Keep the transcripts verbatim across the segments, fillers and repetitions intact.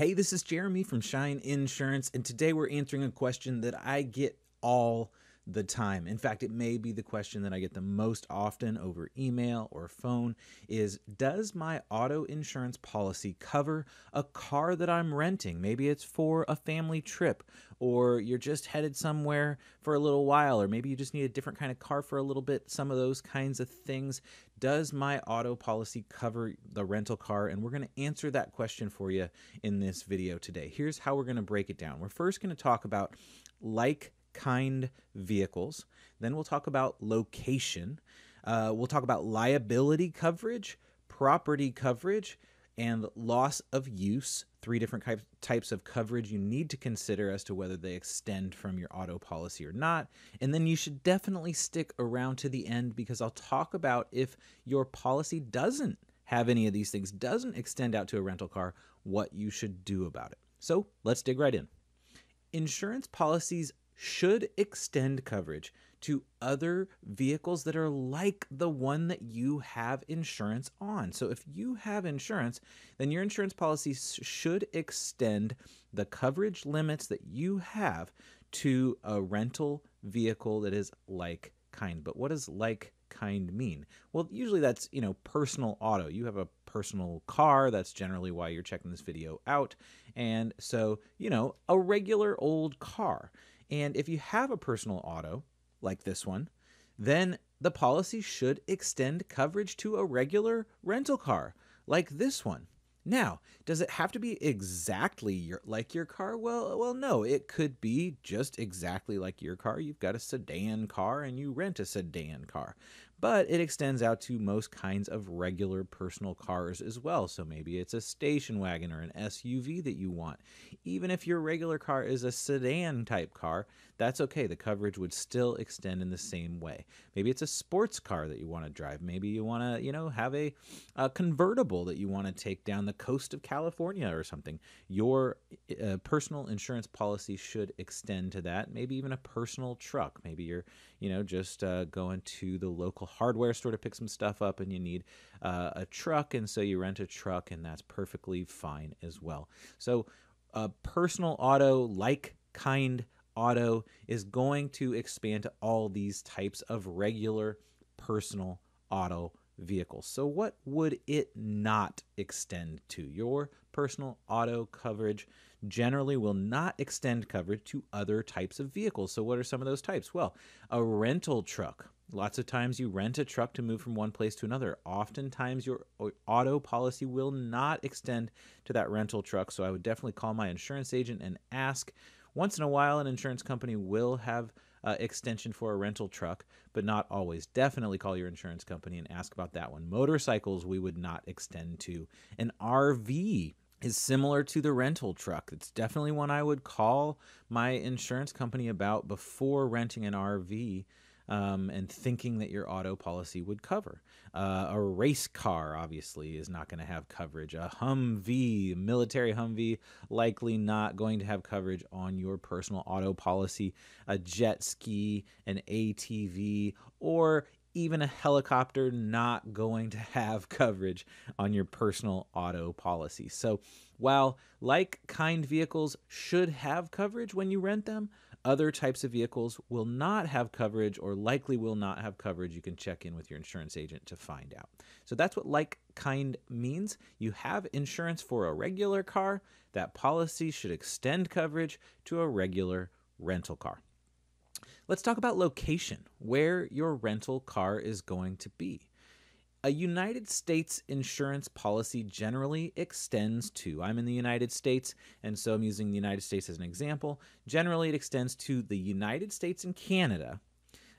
Hey, this is Jeremy from Shine Insurance, and today we're answering a question that I get all the time. In fact, it may be the question that I get the most often over email or phone is, does my auto insurance policy cover a car that I'm renting? Maybe it's for a family trip, or you're just headed somewhere for a little while, or maybe you just need a different kind of car for a little bit, some of those kinds of things. Does my auto policy cover the rental car? And we're going to answer that question for you in this video today. Here's how we're going to break it down. We're first going to talk about like kind vehicles. Then we'll talk about location. Uh, we'll talk about liability coverage, property coverage, and loss of use. Three different types of coverage you need to consider as to whether they extend from your auto policy or not. And then you should definitely stick around to the end because I'll talk about if your policy doesn't have any of these things, doesn't extend out to a rental car, what you should do about it. So let's dig right in. Insurance policies should extend coverage to other vehicles that are like the one that you have insurance on. So if you have insurance, then your insurance policy should extend the coverage limits that you have to a rental vehicle that is like kind. But what does like kind mean? Well, usually that's, you know, personal auto. You have a personal car. That's generally why you're checking this video out. And so, you know, a regular old car. And if you have a personal auto, like this one, then the policy should extend coverage to a regular rental car, like this one. Now, does it have to be exactly your, like your car? Well, well, no, it could be just exactly like your car. You've got a sedan car and you rent a sedan car, but it extends out to most kinds of regular personal cars as well. So maybe it's a station wagon or an S U V that you want. Even if your regular car is a sedan type car, that's okay. The coverage would still extend in the same way. Maybe it's a sports car that you want to drive. Maybe you want to, you know, have a, a convertible that you want to take down the the coast of California or something. Your uh, personal insurance policy should extend to that. Maybe even a personal truck. Maybe you're, you know, just uh, going to the local hardware store to pick some stuff up and you need uh, a truck, and so you rent a truck, and that's perfectly fine as well. So a personal auto, like kind auto, is going to expand to all these types of regular personal auto vehicles. So what would it not extend to? Your personal auto coverage generally will not extend coverage to other types of vehicles. So what are some of those types? Well, a rental truck. Lots of times you rent a truck to move from one place to another. Oftentimes your auto policy will not extend to that rental truck. So I would definitely call my insurance agent and ask. Once in a while, an insurance company will have Uh, extension for a rental truck, but not always. Definitely call your insurance company and ask about that one. Motorcycles, we would not extend to. An R V is similar to the rental truck. It's definitely one I would call my insurance company about before renting an R V um, and thinking that your auto policy would cover. Uh, a race car, obviously, is not going to have coverage. A Humvee, military Humvee, likely not going to have coverage on your personal auto policy. A jet ski, an A T V, or even a helicopter, not going to have coverage on your personal auto policy. So while like-kind vehicles should have coverage when you rent them, other types of vehicles will not have coverage or likely will not have coverage. You can check in with your insurance agent to find out. So that's what like kind means. You have insurance for a regular car. That policy should extend coverage to a regular rental car. Let's talk about location, where your rental car is going to be. A United States insurance policy generally extends to, I'm in the United States, and so I'm using the United States as an example. Generally, it extends to the United States and Canada,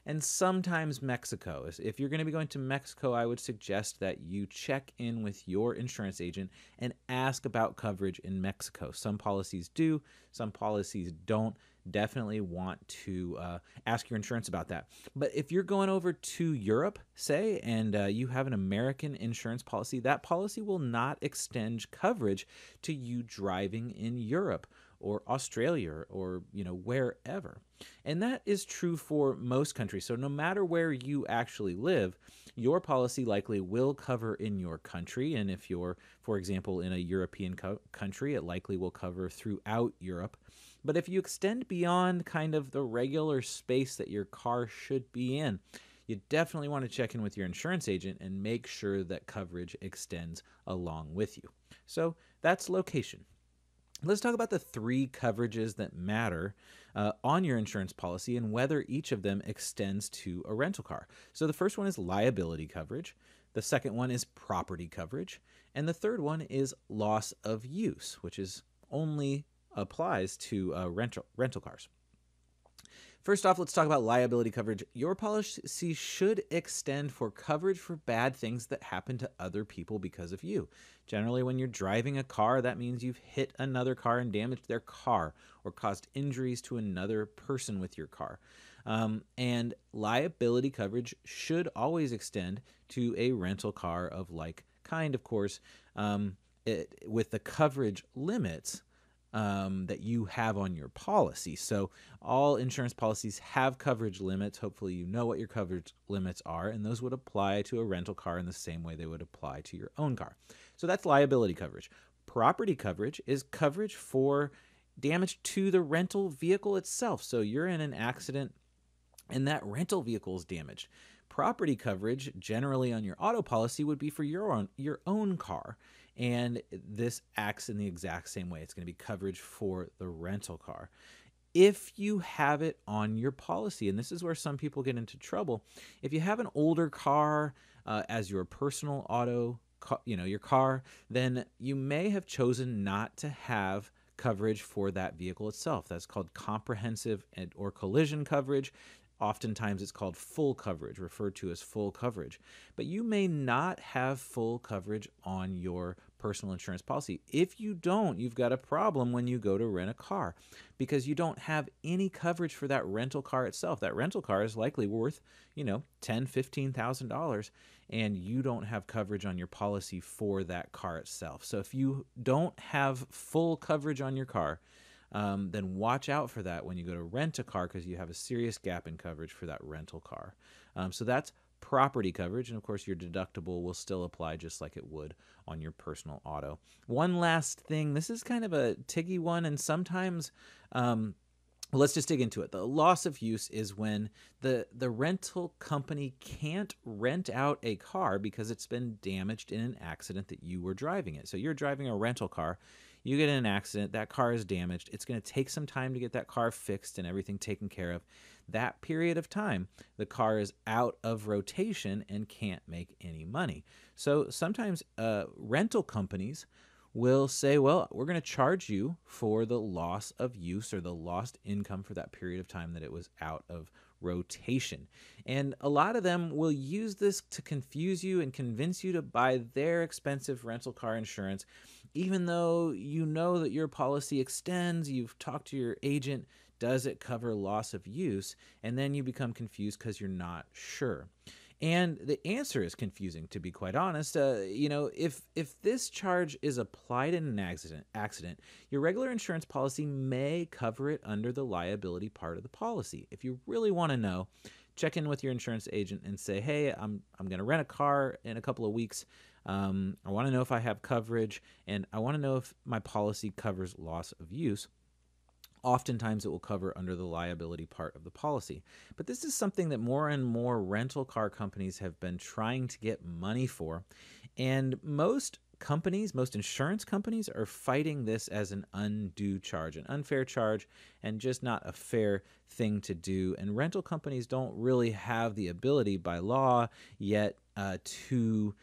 and sometimes Mexico. If you're going to be going to Mexico, I would suggest that you check in with your insurance agent and ask about coverage in Mexico. Some policies do, some policies don't. Definitely want to uh, ask your insurance about that. But if you're going over to Europe, say, and uh, you have an American insurance policy, that policy will not extend coverage to you driving in Europe or Australia or, you know, wherever. And that is true for most countries. So no matter where you actually live, your policy likely will cover in your country. And if your For example, in a European co country, it likely will cover throughout Europe. But if you extend beyond kind of the regular space that your car should be in, you definitely want to check in with your insurance agent and make sure that coverage extends along with you. So that's location. Let's talk about the three coverages that matter uh, on your insurance policy and whether each of them extends to a rental car. So the first one is liability coverage. The second one is property coverage. And the third one is loss of use, which is only applies to uh, rental, rental cars. First off, let's talk about liability coverage. Your policy should extend for coverage for bad things that happen to other people because of you. Generally, when you're driving a car, that means you've hit another car and damaged their car or caused injuries to another person with your car. Um, and liability coverage should always extend to a rental car of like kind, of course, um, it, with the coverage limits Um, that you have on your policy. So all insurance policies have coverage limits. Hopefully you know what your coverage limits are, and those would apply to a rental car in the same way they would apply to your own car. So that's liability coverage. Property coverage is coverage for damage to the rental vehicle itself. So you're in an accident and that rental vehicle is damaged. Property coverage generally on your auto policy would be for your own, your own car. And this acts in the exact same way. It's going to be coverage for the rental car. If you have it on your policy, and this is where some people get into trouble, if you have an older car uh, as your personal auto, you know, your car, then you may have chosen not to have coverage for that vehicle itself. That's called comprehensive and, or collision coverage. Oftentimes it's called full coverage, referred to as full coverage. But you may not have full coverage on your personal insurance policy. If you don't, you've got a problem when you go to rent a car because you don't have any coverage for that rental car itself. That rental car is likely worth, you know, ten thousand dollars, fifteen thousand dollars, and you don't have coverage on your policy for that car itself. So if you don't have full coverage on your car, Um, then watch out for that when you go to rent a car because you have a serious gap in coverage for that rental car. Um, so that's property coverage, and of course your deductible will still apply just like it would on your personal auto. One last thing, this is kind of a tiggy one, and sometimes um, let's just dig into it. The loss of use is when the, the rental company can't rent out a car because it's been damaged in an accident that you were driving it. So you're driving a rental car. You get in an accident, that car is damaged. It's going to take some time to get that car fixed and everything taken care of. That period of time, the car is out of rotation and can't make any money. So sometimes uh, rental companies will say, well, we're going to charge you for the loss of use or the lost income for that period of time that it was out of rotation. And a lot of them will use this to confuse you and convince you to buy their expensive rental car insurance, even though you know that your policy extends, you've talked to your agent, does it cover loss of use? And then you become confused because you're not sure. And the answer is confusing, to be quite honest. Uh, you know, if if this charge is applied in an accident, accident, your regular insurance policy may cover it under the liability part of the policy. If you really want to know, check in with your insurance agent and say, hey, I'm, I'm going to rent a car in a couple of weeks. Um, I want to know if I have coverage, and I want to know if my policy covers loss of use. Oftentimes it will cover under the liability part of the policy. But this is something that more and more rental car companies have been trying to get money for. And most companies, most insurance companies are fighting this as an undue charge, an unfair charge, and just not a fair thing to do. And rental companies don't really have the ability by law yet uh, to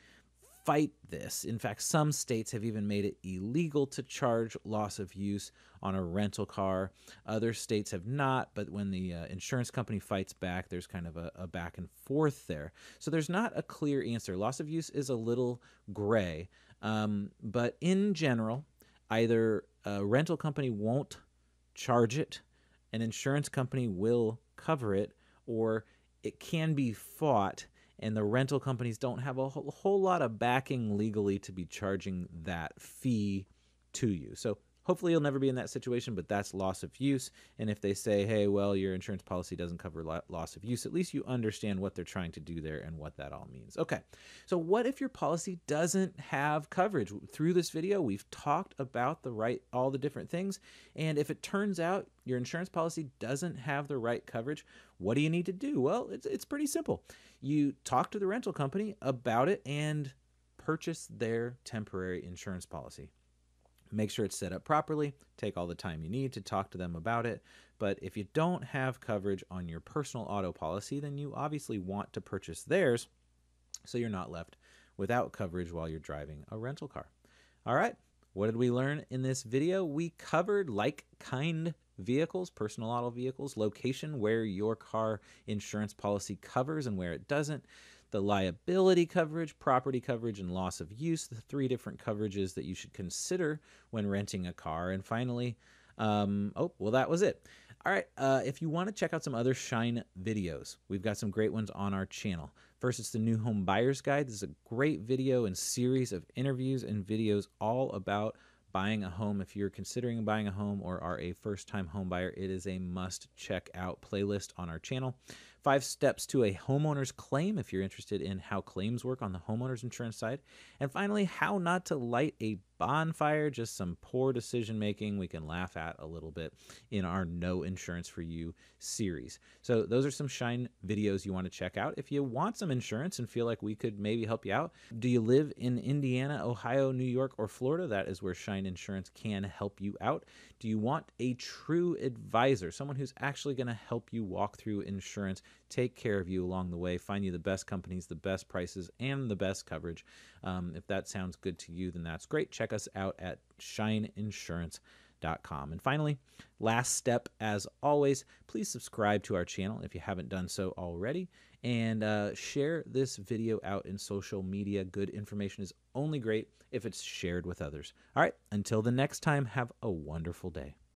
fight this. In fact, some states have even made it illegal to charge loss of use on a rental car. Other states have not, but when the uh, insurance company fights back, there's kind of a, a back and forth there. So there's not a clear answer. Loss of use is a little gray, um, but in general, either a rental company won't charge it, an insurance company will cover it, or it can be fought. And the rental companies don't have a whole, whole lot of backing legally to be charging that fee to you. So Hopefully you'll never be in that situation, but that's loss of use. And if they say, hey, well, your insurance policy doesn't cover loss of use, at least you understand what they're trying to do there and what that all means. Okay, so what if your policy doesn't have coverage? Through this video, we've talked about the right, all the different things. And if it turns out your insurance policy doesn't have the right coverage, what do you need to do? Well, it's, it's pretty simple. You talk to the rental company about it and purchase their temporary insurance policy. Make sure it's set up properly. Take all the time you need to talk to them about it. But if you don't have coverage on your personal auto policy, then you obviously want to purchase theirs so you're not left without coverage while you're driving a rental car. All right, what did we learn in this video? We covered like kind vehicles, personal auto vehicles, location where your car insurance policy covers and where it doesn't, the liability coverage, property coverage, and loss of use, the three different coverages that you should consider when renting a car. And finally, um, oh, well, that was it. All right, uh, if you want to check out some other Shine videos, we've got some great ones on our channel. First, it's the New Home Buyer's Guide. This is a great video and series of interviews and videos all about buying a home. If you're considering buying a home or are a first-time home buyer, it is a must-check-out playlist on our channel. Five steps to a homeowner's claim if you're interested in how claims work on the homeowner's insurance side. And finally, how not to light a bonfire, just some poor decision-making we can laugh at a little bit in our No Insurance For You series. So those are some Shine videos you want to check out. If you want some insurance and feel like we could maybe help you out, do you live in Indiana, Ohio, New York, or Florida? That is where Shine Insurance can help you out. Do you want a true advisor, someone who's actually going to help you walk through insurance, take care of you along the way, find you the best companies, the best prices, and the best coverage? Um, if that sounds good to you, then that's great. Check us out at Shine Insurance dot com. And finally, last step, as always, please subscribe to our channel if you haven't done so already, and uh, share this video out in social media. Good information is only great if it's shared with others. All right, until the next time, have a wonderful day.